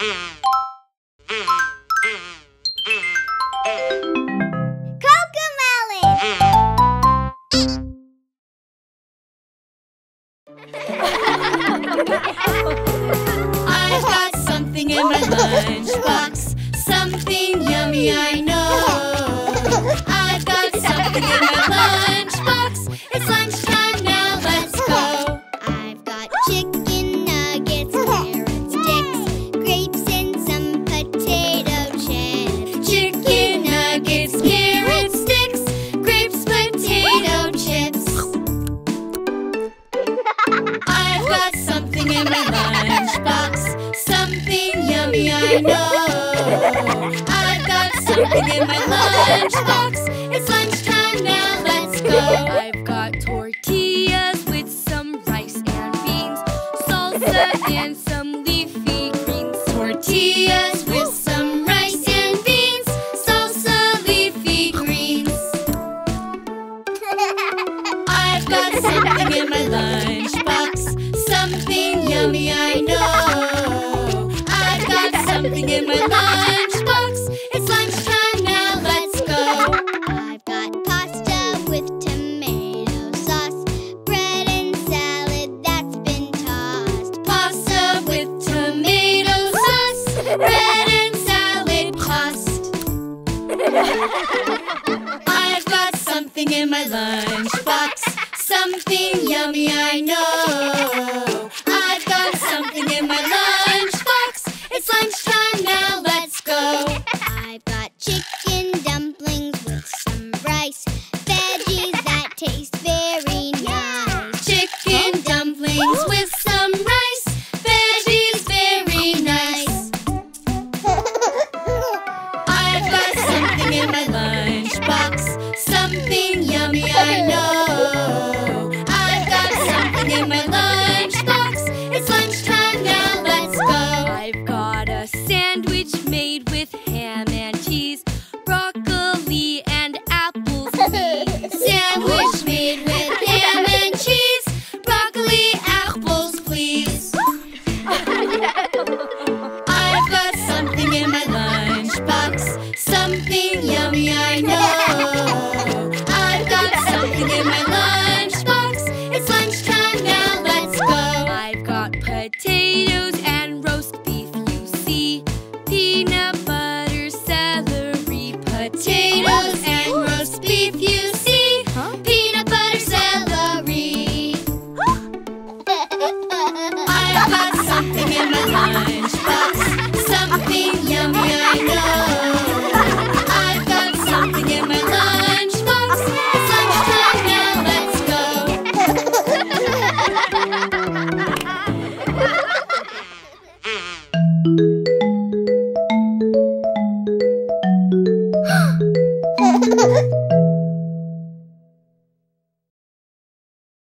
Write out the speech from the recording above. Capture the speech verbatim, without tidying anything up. I've got something in my lunchbox, something yummy I know. I've got something in my lunchbox, it's lunchtime now, let's go. I've got chicken nuggets, carrot sticks, grapes and some potato chips. Chicken nuggets, carrot sticks, grapes, potato chips. I've got something in my lunchbox, something yummy I know. I've got something in my lunchbox, it's lunchtime now, let's go. I've got tortillas with some rice and beans, salsa and some leafy greens. Tortillas with some rice and beans, salsa, leafy greens. I've got something in my lunchbox, something yummy I know. I've got something in my lunchbox, it's lunchtime now, let's go. I've got pasta with tomato sauce, bread and salad that's been tossed. Pasta with tomato sauce, bread and salad tossed. I've got something in my lunchbox, something yummy I know. Lunchtime now, let's go. I've got chicken dumplings with some rice, veggies that taste very nice. Chicken dumplings with some rice, veggies very nice. I've got something in my lunchbox, something yummy I know. I've got something in my lunchbox, it's lunchtime now, let's go. Made with ham and cheese, broccoli and apple please. Sandwich made with ham and cheese, broccoli, apples please. I've got something in my lunchbox, something yummy I know. I've got something in my lunchbox, it's lunchtime now, let's go. I've got potatoes and roast beef, peanut butter, celery, potatoes and roast beef, you see, huh? Peanut butter, celery. I've got something in my lunchbox, something yummy I know. I've got something in my lunchbox, it's lunchtime now, let's go. What?